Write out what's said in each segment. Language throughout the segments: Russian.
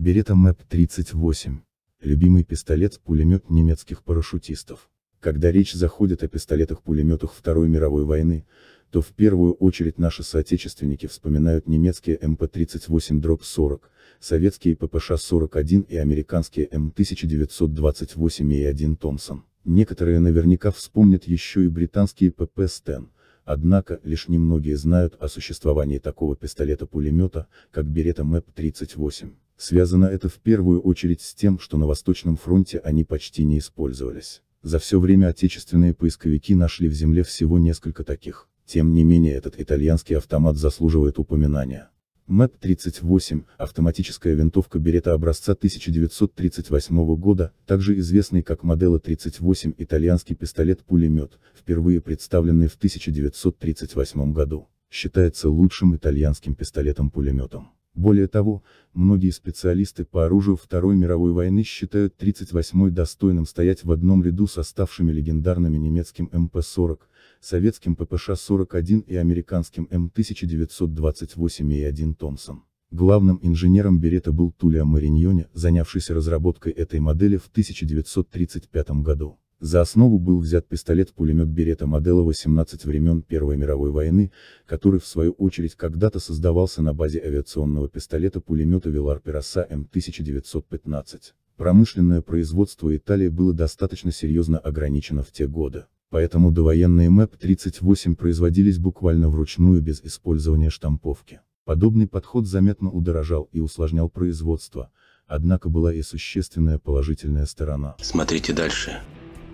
Беретта МАБ 38. Любимый пистолет-пулемет немецких парашютистов. Когда речь заходит о пистолетах-пулеметах Второй мировой войны, то в первую очередь наши соотечественники вспоминают немецкие MP-38/40, советские ППШ-41 и американские М1928A1 Томпсон. Некоторые наверняка вспомнят еще и британские ПП-10, однако, лишь немногие знают о существовании такого пистолета-пулемета, как Беретта МАБ 38. Связано это в первую очередь с тем, что на Восточном фронте они почти не использовались. За все время отечественные поисковики нашли в земле всего несколько таких. Тем не менее, этот итальянский автомат заслуживает упоминания. МАБ 38 – автоматическая винтовка Беретта образца 1938 года, также известный как Моделла 38 итальянский пистолет-пулемет, впервые представленный в 1938 году. Считается лучшим итальянским пистолетом-пулеметом. Более того, многие специалисты по оружию Второй мировой войны считают 38-й достойным стоять в одном ряду с оставшими легендарными немецким МП-40, советским ППШ-41 и американским М1928А1 Томпсон. Главным инженером Беретта был Туллио Мареньони, занявшийся разработкой этой модели в 1935 году. За основу был взят пистолет-пулемет Беретта Модела 18 времен Первой мировой войны, который в свою очередь когда-то создавался на базе авиационного пистолета-пулемета Вилар-Пероса М1915. Промышленное производство Италии было достаточно серьезно ограничено в те годы, поэтому довоенные МАБ 38 производились буквально вручную без использования штамповки. Подобный подход заметно удорожал и усложнял производство, однако была и существенная положительная сторона. Смотрите дальше.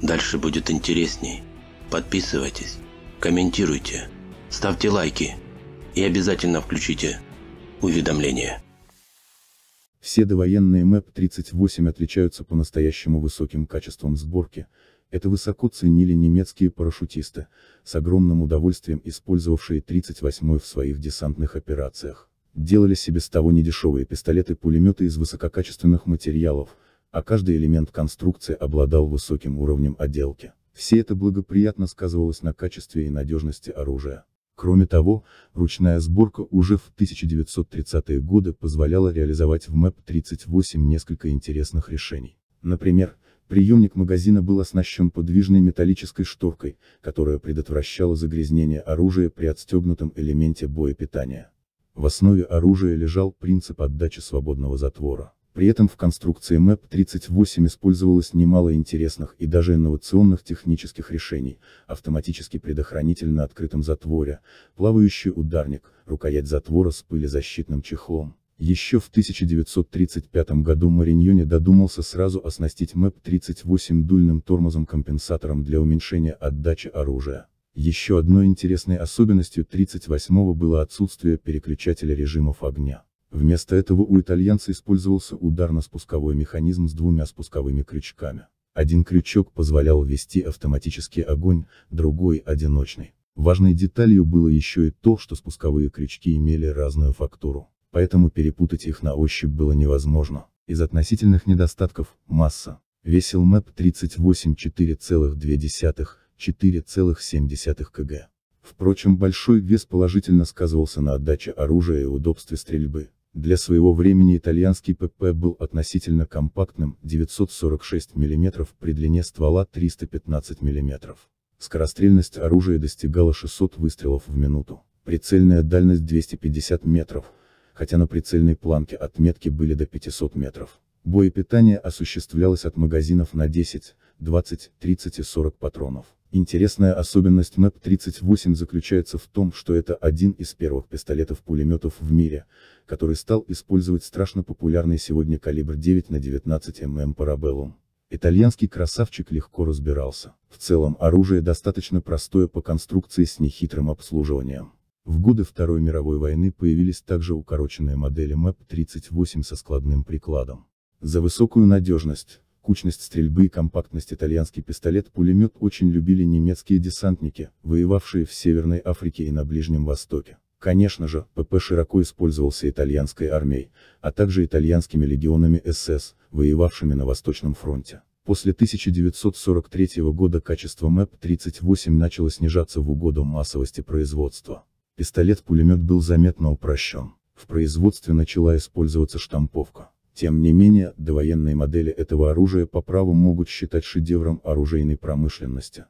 Дальше будет интересней. Подписывайтесь, комментируйте, ставьте лайки и обязательно включите уведомления. Все довоенные МАБ 38 отличаются по-настоящему высоким качеством сборки. Это высоко ценили немецкие парашютисты, с огромным удовольствием использовавшие 38-й в своих десантных операциях. Делали себе без того недешевые пистолеты-пулеметы из высококачественных материалов, а каждый элемент конструкции обладал высоким уровнем отделки. Все это благоприятно сказывалось на качестве и надежности оружия. Кроме того, ручная сборка уже в 1930-е годы позволяла реализовать в МАБ 38 несколько интересных решений. Например, приемник магазина был оснащен подвижной металлической шторкой, которая предотвращала загрязнение оружия при отстегнутом элементе боепитания. В основе оружия лежал принцип отдачи свободного затвора. При этом в конструкции МАБ 38 использовалось немало интересных и даже инновационных технических решений: автоматический предохранитель на открытом затворе, плавающий ударник, рукоять затвора с пылезащитным чехлом. Еще в 1935 году Мареньони додумался сразу оснастить МАБ 38 дульным тормозом-компенсатором для уменьшения отдачи оружия. Еще одной интересной особенностью 38-го было отсутствие переключателя режимов огня. Вместо этого у итальянца использовался ударно-спусковой механизм с двумя спусковыми крючками. Один крючок позволял вести автоматический огонь, другой – одиночный. Важной деталью было еще и то, что спусковые крючки имели разную фактуру, поэтому перепутать их на ощупь было невозможно. Из относительных недостатков – масса. Весил МАБ 38 4,2–4,7 кг. Впрочем, большой вес положительно сказывался на отдаче оружия и удобстве стрельбы. Для своего времени итальянский ПП был относительно компактным, 946 мм при длине ствола 315 мм. Скорострельность оружия достигала 600 выстрелов в минуту. Прицельная дальность 250 метров, хотя на прицельной планке отметки были до 500 метров. Боепитание осуществлялось от магазинов на 10, 20, 30 и 40 патронов. Интересная особенность МАБ 38 заключается в том, что это один из первых пистолетов-пулеметов в мире, который стал использовать страшно популярный сегодня калибр 9 на 19 мм парабеллум. Итальянский красавчик легко разбирался. В целом оружие достаточно простое по конструкции с нехитрым обслуживанием. В годы Второй мировой войны появились также укороченные модели МАБ 38 со складным прикладом. За высокую надежность, кучность стрельбы и компактность итальянский пистолет-пулемет очень любили немецкие десантники, воевавшие в Северной Африке и на Ближнем Востоке. Конечно же, ПП широко использовался итальянской армией, а также итальянскими легионами СС, воевавшими на Восточном фронте. После 1943 года качество МАБ 38 начало снижаться в угоду массовости производства. Пистолет-пулемет был заметно упрощен. В производстве начала использоваться штамповка. Тем не менее, довоенные модели этого оружия по праву могут считать шедевром оружейной промышленности.